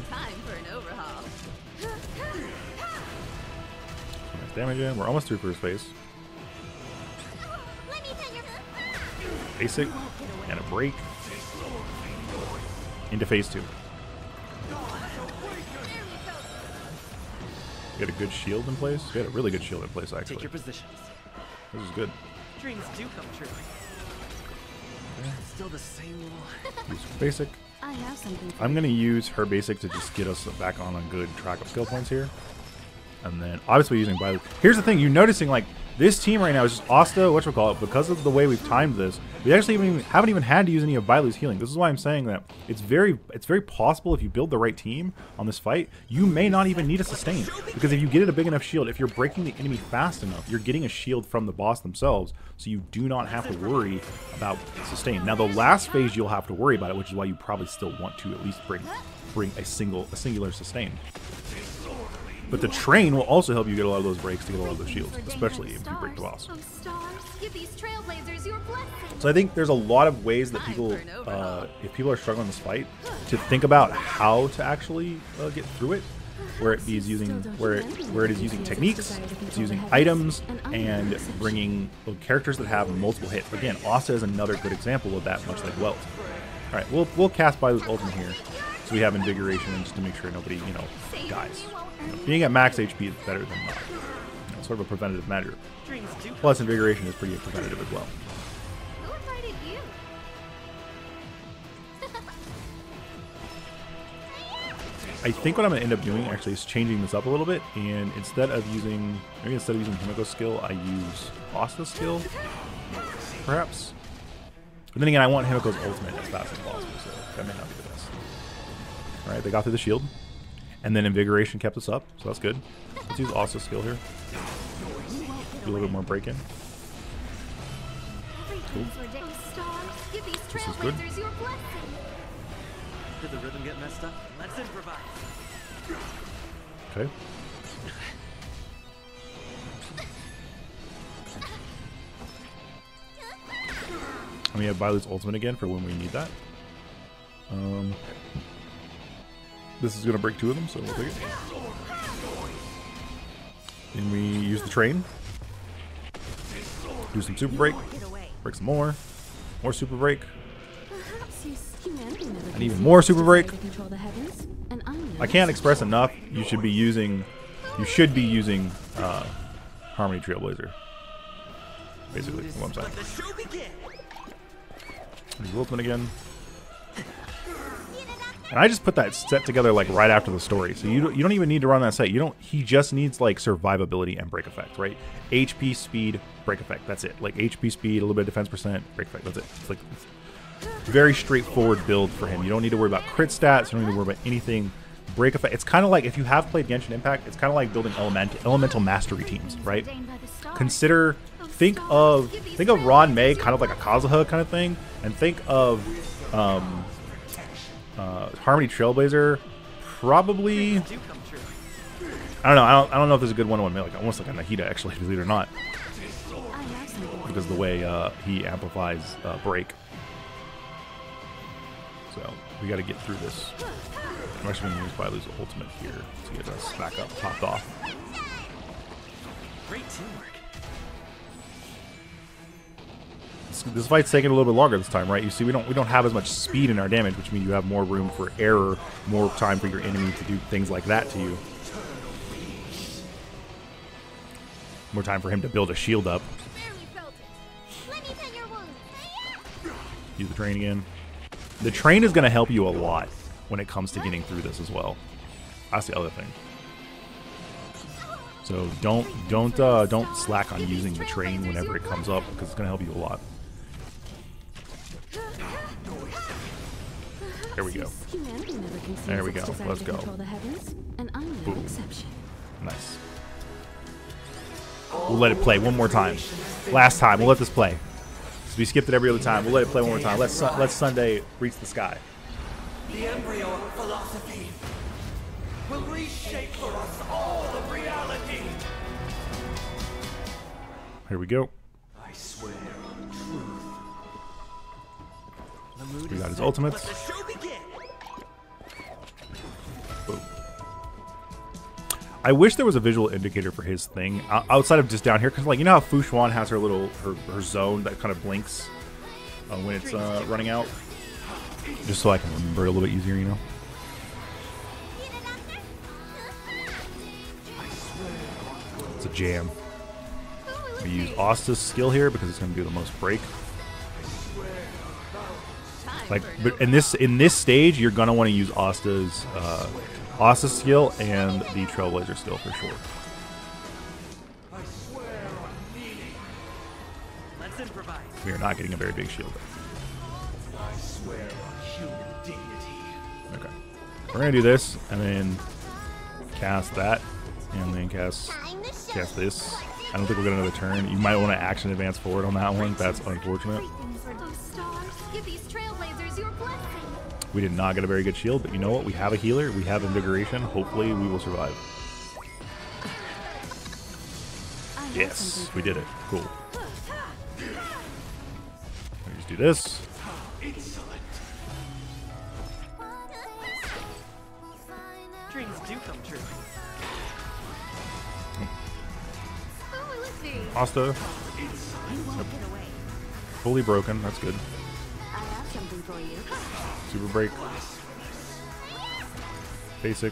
Damage in. We're almost through first phase. Basic and a break into phase 2. Got a good shield in place. Got a really good shield in place actually. Take your positions. This is good. Dreams do come true. Still the same. Use basic. I'm gonna use her basic to just get us back on a good track of skill points here. And then, obviously, using Bailu. Here's the thing. You're noticing, like, this team right now is just Asta, whatchamacallit, because of the way we've timed this, we actually haven't even had to use any of Bailu's healing. This is why I'm saying that it's very possible if you build the right team on this fight, you may not even need a sustain. Because if you get it a big enough shield, if you're breaking the enemy fast enough, you're getting a shield from the boss themselves, so you do not have to worry about sustain. Now, the last phase you'll have to worry about it, which is why you probably still want to at least bring a singular sustain. But the train will also help you get a lot of those breaks to get a lot of those shields, especially if you break the boss. So I think there's a lot of ways that people, if people are struggling in this fight, to think about how to actually get through it, where it is using techniques, it's using items, and bringing characters that have multiple hits. Again, Asta is another good example of that, much like Welt. All right, we'll cast Bailu's ultimate here, so we have Invigoration, just to make sure nobody, you know, dies. Being at max HP is better than not. You know, sort of a preventative measure. Plus, Invigoration is pretty preventative as well. Who invited you? I think what I'm going to end up doing actually is changing this up a little bit, and maybe instead of using Himeko's skill, I use Asta's skill, perhaps. But then again, I want Himeko's ultimate as fast as possible, so that may not be the best. All right, they got through the shield, and then Invigoration kept us up, so that's good. Let's use Asta's skill here. Do a little bit more break-in. Cool. This is good. Did the rhythm get messed up? Let's improvise. Okay. And we have Bailu's ultimate again for when we need that. This is gonna break two of them, so we'll take it. And we use the train. Do some super break. Break some more. More super break. And even more super break. I can't express enough. You should be using Harmony Trailblazer. Basically, what I'm saying. Use ultimate again. And I just put that set together like right after the story, so you don't even need to run that set. He just needs like survivability and break effect, right? HP, speed, break effect. That's it. Like HP, speed, a little bit of defense percent, break effect. That's it. It's like. Very straightforward build for him. You don't need to worry about crit stats. You don't need to worry about anything. Break effect. It's kind of like, if you have played Genshin Impact, it's kind of like building elemental mastery teams, right? Think of Ruan Mei kind of like a Kazuha kind of thing, and think of Harmony Trailblazer. Probably, I don't know if there's a good one-on-one. Like almost like a Nahida, actually, believe it or not, because of the way he amplifies break. So we got to get through this. I'm actually going to use Bailu's ultimate here to get us back up, topped off. Great teamwork. This fight's taking a little bit longer this time, right? You see, we don't have as much speed in our damage, which means you have more room for error, more time for your enemy to do things like that to you. More time for him to build a shield up. Use the train again. The train is going to help you a lot when it comes to getting through this as well. That's the other thing. So don't slack on using the train whenever it comes up, because it's going to help you a lot. There we go. There we go. Let's go. Boom. Nice. We'll let it play one more time. Last time, we'll let this play. We skipped it every other time. We'll let it play one more time. Let's Sunday reach the sky. The embryo of philosophy will reshape for us all of reality. Here we go. I swear on truth. We got his ultimates. Boom. I wish there was a visual indicator for his thing outside of just down here, because like, you know how Fu Xuan has her little her zone that kind of blinks when it's running out, just so I can remember a little bit easier, you know. It's a jam. We use Asta's skill here because it's going to do the most break. Like, but in this stage, you're going to want to use Asta's. Asta's skill and the Trailblazer skill for sure. I swear I'm needing. Let's improvise. We are not getting a very big shield. I swear on human dignity. Okay. We're gonna do this and then cast that and then cast this. I don't think we'll get another turn. You might want to action advance forward on that one. That's unfortunate. We did not get a very good shield, but you know what? We have a healer. We have Invigoration. Hopefully, we will survive. Yes, we did it. Cool. Let me just do this. Dreams do come true. Asta. Yep. Fully broken. That's good. Super break. Basic.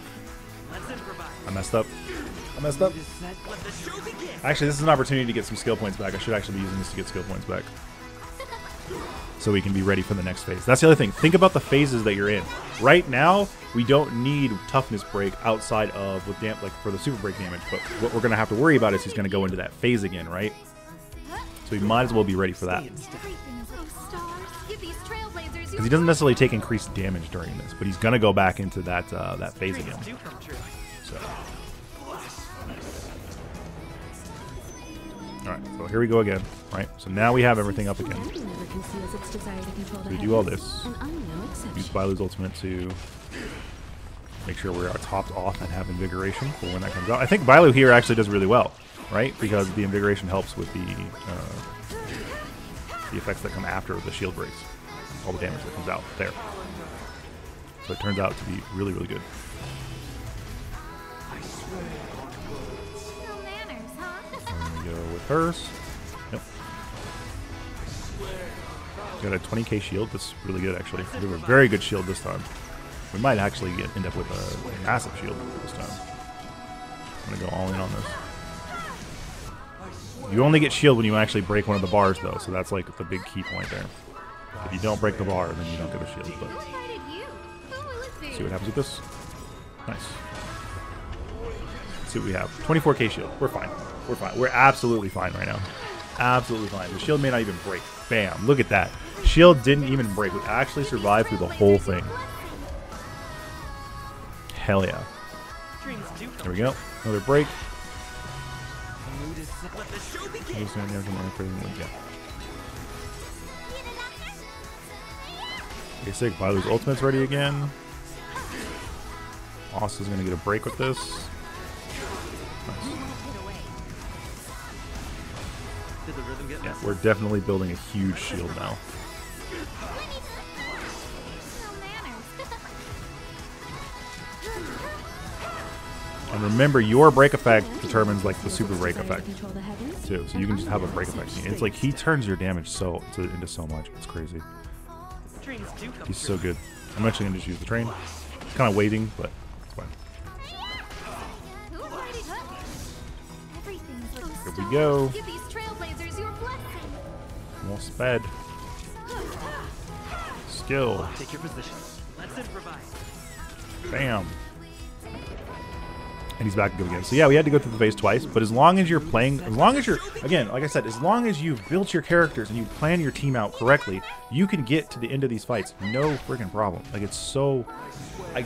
I messed up. Actually, this is an opportunity to get some skill points back. I should actually be using this to get skill points back. so we can be ready for the next phase. That's the other thing. Think about the phases that you're in. Right now, we don't need toughness break outside of with damp, like for the super break damage, but what we're going to have to worry about is he's going to go into that phase again, right? So we might as well be ready for that. Because he doesn't necessarily take increased damage during this, but he's going to go back into that that phase again. So. Alright, so here we go again, right? So now we have everything up again. So we do all this. Use Bailu's ultimate to make sure we're topped off and have invigoration for when that comes out. I think Bailu here actually does really well, right? Because the invigoration helps with the effects that come after the shield breaks. All the damage that comes out there. So it turns out to be really, really good. Hers. Yep. Got a 20k shield. That's really good, actually. We have a very good shield this time. We might actually end up with a massive shield this time. I'm going to go all in on this. You only get shield when you actually break one of the bars, though, so that's like the big key point there. If you don't break the bar, then you don't get a shield. But see what happens with this. Nice. Let's see what we have. 24k shield. We're fine. We're fine. We're absolutely fine right now. Absolutely fine. The shield may not even break. Bam. Look at that. Shield didn't even break. We actually survived through the whole thing. Hell yeah. There we go. Another break. Okay, sick. Bailu's ultimate's ready again. Asta's going to get a break with this. Yeah, we're definitely building a huge shield now. And remember, your break effect determines like the super break effect too, so you can just have a break effect. It's like he turns your damage into so much. It's crazy. He's so good. I'm actually gonna just use the train. It's kind of waiting, but it's fine. Here we go. More sped. Skill. Take your position. Let's improvise. Bam. And he's back again. So yeah, we had to go through the phase twice, but as long as you're playing, as long as you're, again, like I said, as long as you've built your characters and you plan your team out correctly, you can get to the end of these fights. No freaking problem. Like, it's so, I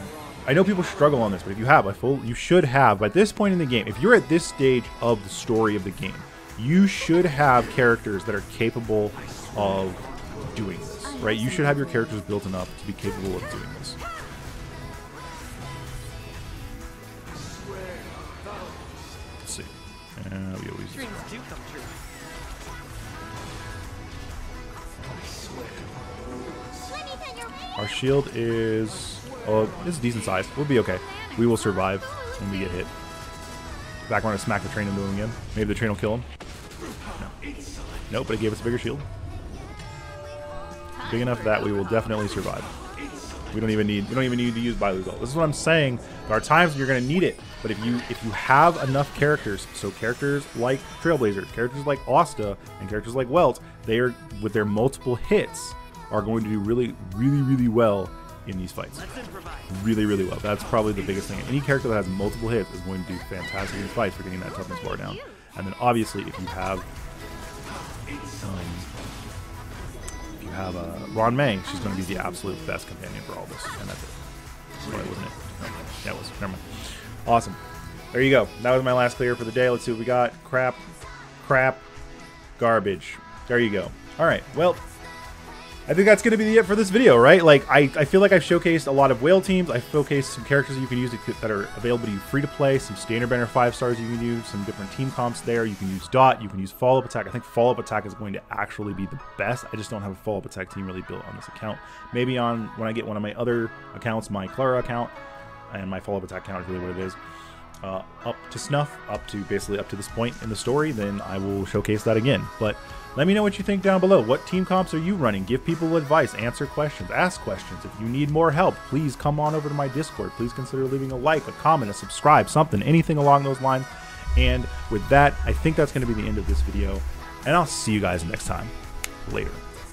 know people struggle on this, but if you have, you should have, by this point in the game, if you're at this stage of the story of the game, you should have characters that are capable of doing this, right? You should have your characters built enough to be capable of doing this. Let's see. We always do. Our shield is, it's a decent size. We'll be okay. We will survive when we get hit. Back on to smack the train into him again. Maybe the train will kill him. Nope, but it gave us a bigger shield. Big enough that we will definitely survive. We don't even need to use Bailu's ult. This is what I'm saying. There are times you're gonna need it, but if you have enough characters, so characters like Trailblazer, characters like Asta, and characters like Welt, they are with their multiple hits are going to do really, really, really well in these fights. Really, really well. That's probably the biggest thing. Any character that has multiple hits is going to do fantastic in these fights for getting that toughness bar down. And then obviously if you have Ruan Mei, she's going to be the absolute best companion for all this. And that's it. Well, wasn't it? No, that was. Never mind. Awesome. There you go. That was my last clear for the day. Let's see what we got. Crap. Crap. Garbage. There you go. Alright, well, I think that's going to be it for this video, right? Like, I feel like I've showcased a lot of whale teams. I've showcased some characters that you can use that are available to you free to play, some standard banner 5 stars you can use, some different team comps there. You can use Dot, you can use Follow-Up Attack. I think Follow-Up Attack is going to actually be the best. I just don't have a Follow-Up Attack team really built on this account. Maybe on when I get one of my other accounts, my Clara account, and my Follow-Up Attack account is really what it is. Up to snuff, basically up to this point in the story, then I will showcase that again. But let me know what you think down below. What team comps are you running? Give people advice, answer questions, ask questions. If you need more help, please come on over to my Discord. Please consider leaving a like, a comment, a subscribe, something, anything along those lines. And with that, I think that's going to be the end of this video, and I'll see you guys next time. Later.